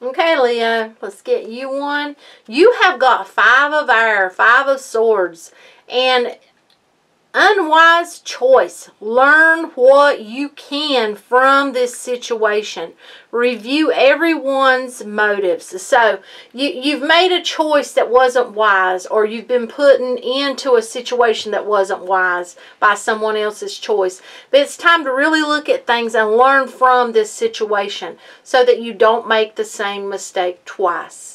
Okay, Leo, let's get you one. You have got five of swords, and unwise choice. Learn what you can from this situation. Review everyone's motives. So you've made a choice that wasn't wise, or you've been put into a situation that wasn't wise by someone else's choice. But it's time to really look at things and learn from this situation so that you don't make the same mistake twice.